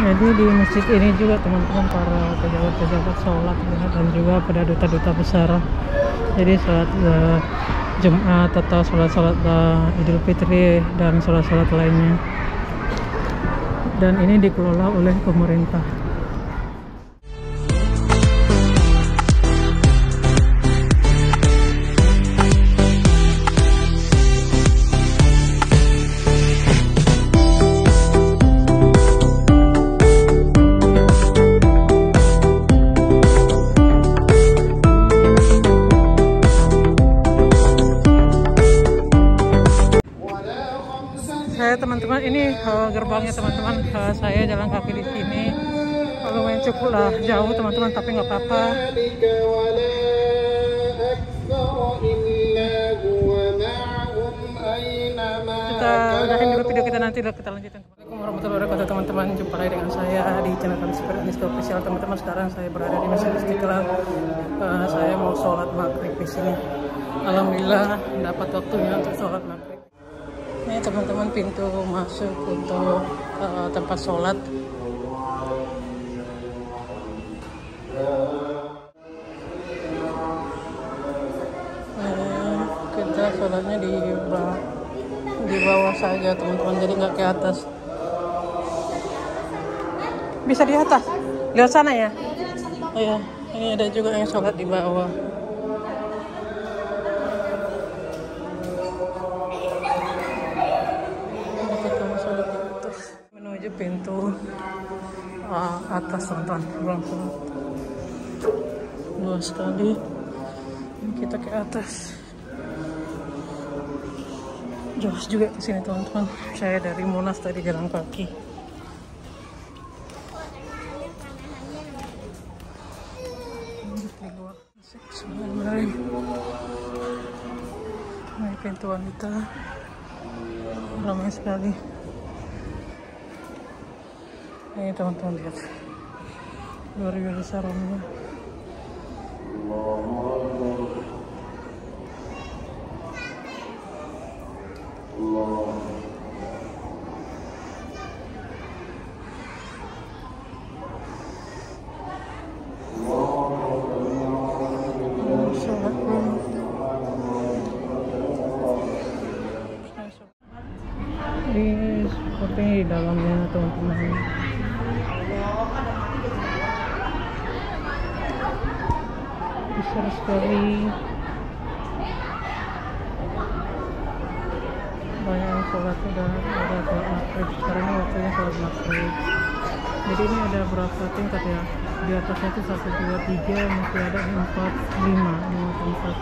Jadi di masjid ini juga teman-teman para pejabat-pejabat sholat dan juga pada duta-duta besar. Jadi sholat Jumat atau sholat-sholat Idul Fitri dan sholat-sholat lainnya. Dan ini dikelola oleh pemerintah. Teman-teman, ini gerbangnya teman-teman. Saya jalan kaki di sini lumayan cukup lah jauh teman-teman, tapi nggak apa-apa. Kita udahin dulu video kita, nanti kita lanjutin. Assalamualaikum warahmatullahi wabarakatuh teman-teman, jumpa lagi dengan saya di channel kami Super Anichka Official. Teman-teman, sekarang saya berada di Masjid Istiqlal. Saya mau sholat maghrib di sini. Alhamdulillah dapat waktunya untuk sholat maghrib. Ini teman-teman pintu masuk untuk tempat sholat. Kita sholatnya di bawah saja teman-teman, jadi nggak ke atas. Bisa di atas, lewat sana ya. Oh ya, ini ada juga yang sholat di bawah. Pintu atas teman-teman, langsung dua sekali kita ke atas. Jauh juga ke sini teman-teman, saya dari Monas tadi jalan kaki. Ini pintu wanita, ramai sekali. Ini teman-teman lihat, luar biasa ramainya. Ini seperti di dalamnya teman-teman. Besar sekali, banyak yang sholat udah ada maghrib. Sekarang ini waktunya sholat maghrib. Jadi ini ada berapa tingkat ya? Di atasnya itu 1, 2, 3, masih ada 4, 5, 5 tempat.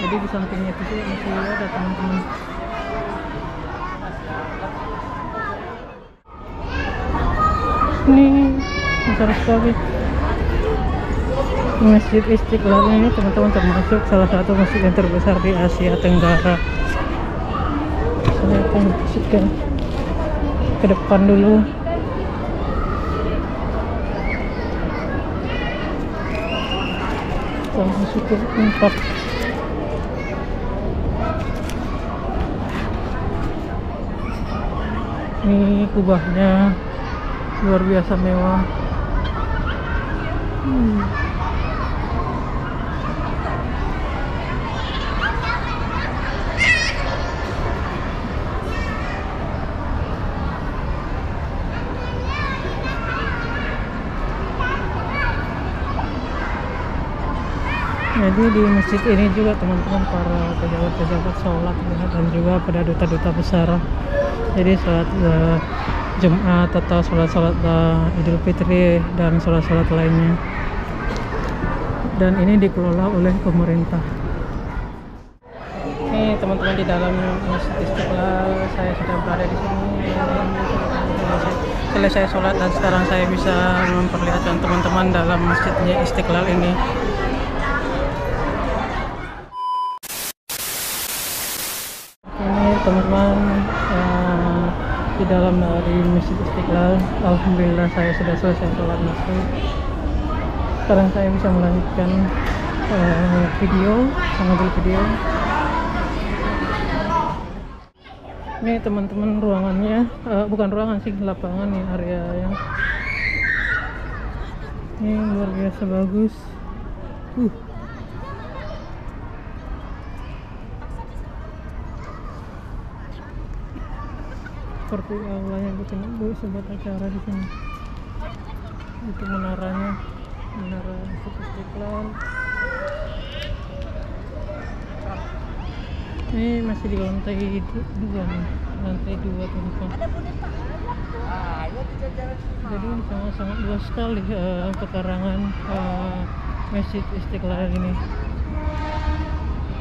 Jadi di sampingnya itu masih ada teman-teman. Ini besar sekali Masjid Istiqlal ini teman-teman, termasuk salah satu masjid yang terbesar di Asia Tenggara. Saya akan masukkan ke depan dulu. Kita masuk ke tempat. Ini kubahnya luar biasa mewah. Jadi di masjid ini juga teman-teman para pejabat-pejabat sholat dan juga pada duta-duta besar. Jadi sholat Jumat atau sholat-sholat Idul Fitri dan sholat-sholat lainnya. Dan ini dikelola oleh pemerintah. Ini teman-teman di dalam Masjid Istiqlal, saya sudah berada di sini. Selesai sholat dan sekarang saya bisa memperlihatkan teman-teman dalam masjidnya Istiqlal ini. Ini teman-teman di dalam dari Masjid Istiqlal. Alhamdulillah saya sudah selesai sholat maghrib. Sekarang saya bisa melanjutkan video, mengambil video. Ini teman-teman ruangannya, bukan ruangan sih, lapangan nih, area yang ini luar biasa bagus. Seperti awalnya bikin bu sebuah acara di sini. Itu menaranya, menara Istiqlal. Ini masih di lantai dua teman-teman. Jadi sangat-sangat luas sekali pekarangan Masjid Istiqlal ini.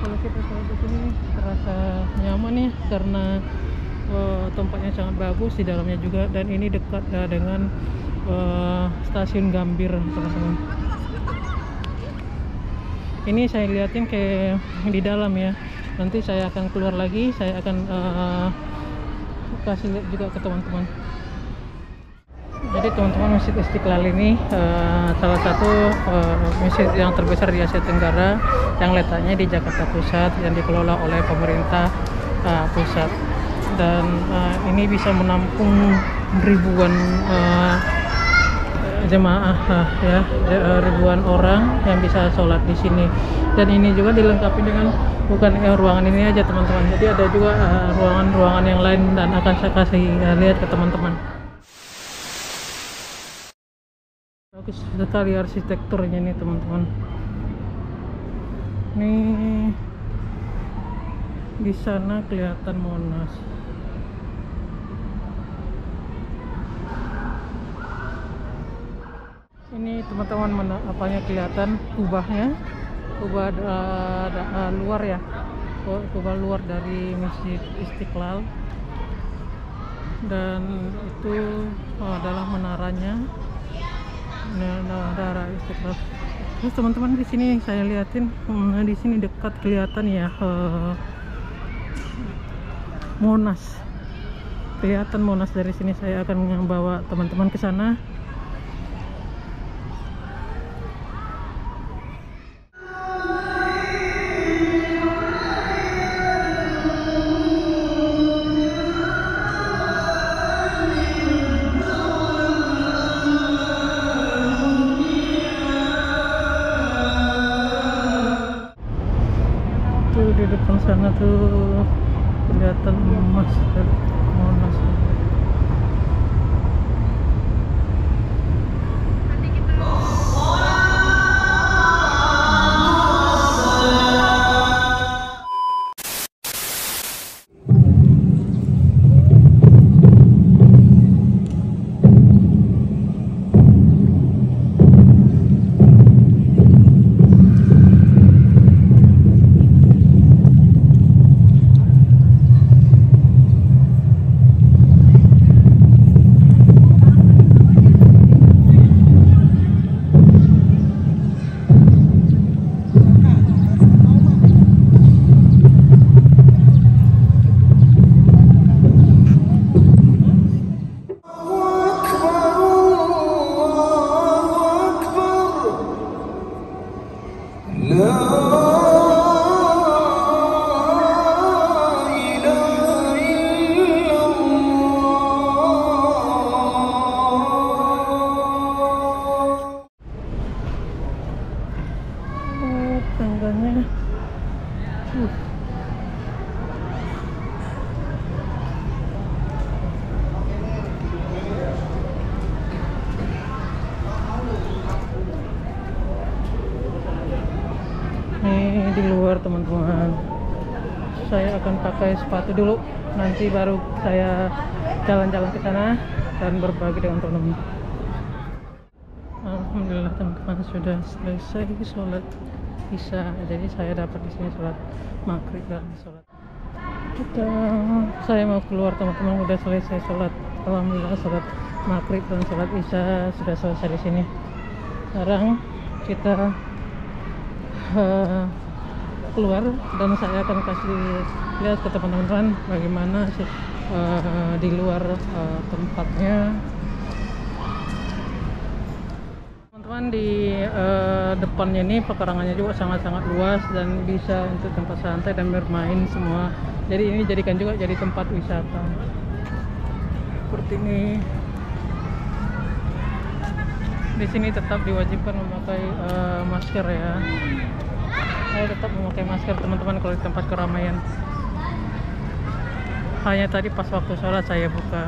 Kalau kita ke sini terasa nyaman ya, karena tempatnya sangat bagus di dalamnya juga, dan ini dekat dengan stasiun Gambir teman-teman. Ini saya liatin kayak di dalam ya. Nanti saya akan keluar lagi, saya akan kasih lihat juga ke teman-teman. Jadi teman-teman, Masjid Istiqlal ini salah satu masjid yang terbesar di Asia Tenggara, yang letaknya di Jakarta Pusat, yang dikelola oleh pemerintah pusat. Dan ini bisa menampung ribuan jemaah ya, ribuan orang yang bisa sholat di sini. Dan ini juga dilengkapi dengan bukan ruangan ini aja teman-teman, jadi ada juga ruangan-ruangan yang lain, dan akan saya kasih lihat ke teman-teman. Bagus sekali arsitekturnya nih teman-teman. Nih di sana kelihatan Monas. Ini teman-teman apanya kelihatan, kubahnya. Kubah luar ya, kubah luar dari Masjid Istiqlal, dan itu adalah menaranya, menara Istiqlal. Terus teman-teman di sini saya liatin, di sini dekat kelihatan ya Monas, kelihatan Monas dari sini. Saya akan membawa teman-teman ke sana. Di depan sana tuh kelihatan emas dari Monas. Ini di luar teman-teman. Saya akan pakai sepatu dulu, nanti baru saya jalan-jalan ke sana dan berbagi dengan teman-teman. Alhamdulillah teman-teman, sudah selesai sholat isya. Jadi saya dapat di sini sholat maghrib dan sholat. Saya mau keluar teman-teman, sudah selesai sholat. Alhamdulillah sholat maghrib dan sholat isya sudah selesai di sini. Sekarang kita keluar, dan saya akan kasih lihat ke teman-teman bagaimana sih di luar tempatnya. Teman-teman teman-teman, di depannya ini pekarangannya juga sangat-sangat luas dan bisa untuk tempat santai dan bermain semua. Jadi ini jadikan juga jadi tempat wisata seperti ini. Di sini tetap diwajibkan memakai masker ya. Saya tetap memakai masker teman-teman kalau di tempat keramaian. Hanya tadi pas waktu sholat saya buka.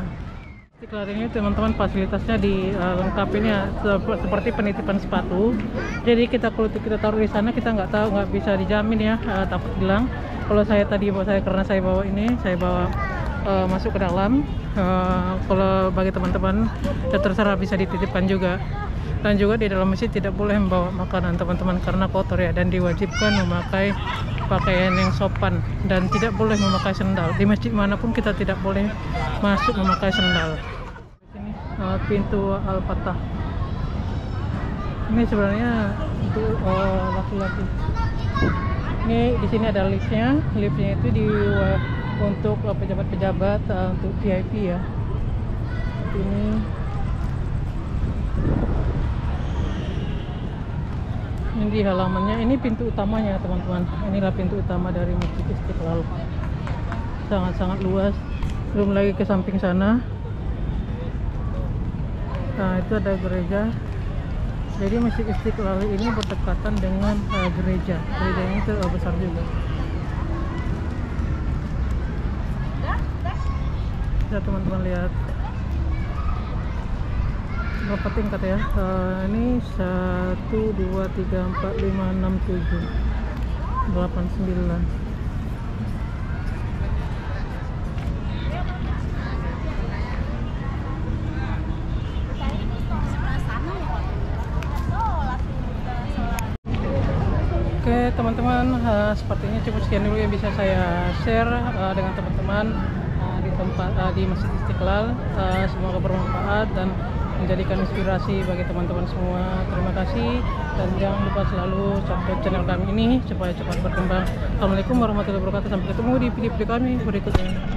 Istiqlal ini teman-teman fasilitasnya dilengkapinya seperti penitipan sepatu. Jadi kalau kita taruh di sana kita nggak bisa dijamin ya, takut hilang. Kalau saya tadi karena saya bawa masuk ke dalam. Kalau bagi teman-teman ya terserah, bisa dititipkan juga. Dan juga di dalam masjid tidak boleh membawa makanan teman-teman karena kotor ya, dan diwajibkan memakai pakaian yang sopan dan tidak boleh memakai sendal. Di masjid manapun kita tidak boleh masuk memakai sendal. Ini pintu Al-Fatah. Ini sebenarnya untuk laki-laki. Ini di sini ada liftnya. Liftnya itu untuk pejabat-pejabat, untuk VIP ya. Ini di halamannya, ini pintu utamanya teman-teman. Inilah pintu utama dari Masjid Istiqlal, sangat-sangat luas. Belum lagi ke samping sana, nah itu ada gereja. Jadi Masjid Istiqlal ini berdekatan dengan gereja. Gerejanya itu besar juga. Bisa teman-teman lihat berapa tingkat ya. Ini 1, 2, 3, 4, 5, 6, 7, 8, 9. Oke teman-teman, sepertinya cukup sekian dulu yang bisa saya share dengan teman-teman di tempat di Masjid Istiqlal. Semoga bermanfaat dan menjadikan inspirasi bagi teman-teman semua. Terima kasih dan jangan lupa selalu subscribe channel kami ini supaya cepat berkembang. Assalamualaikum warahmatullahi wabarakatuh. Sampai ketemu di video-video kami berikutnya.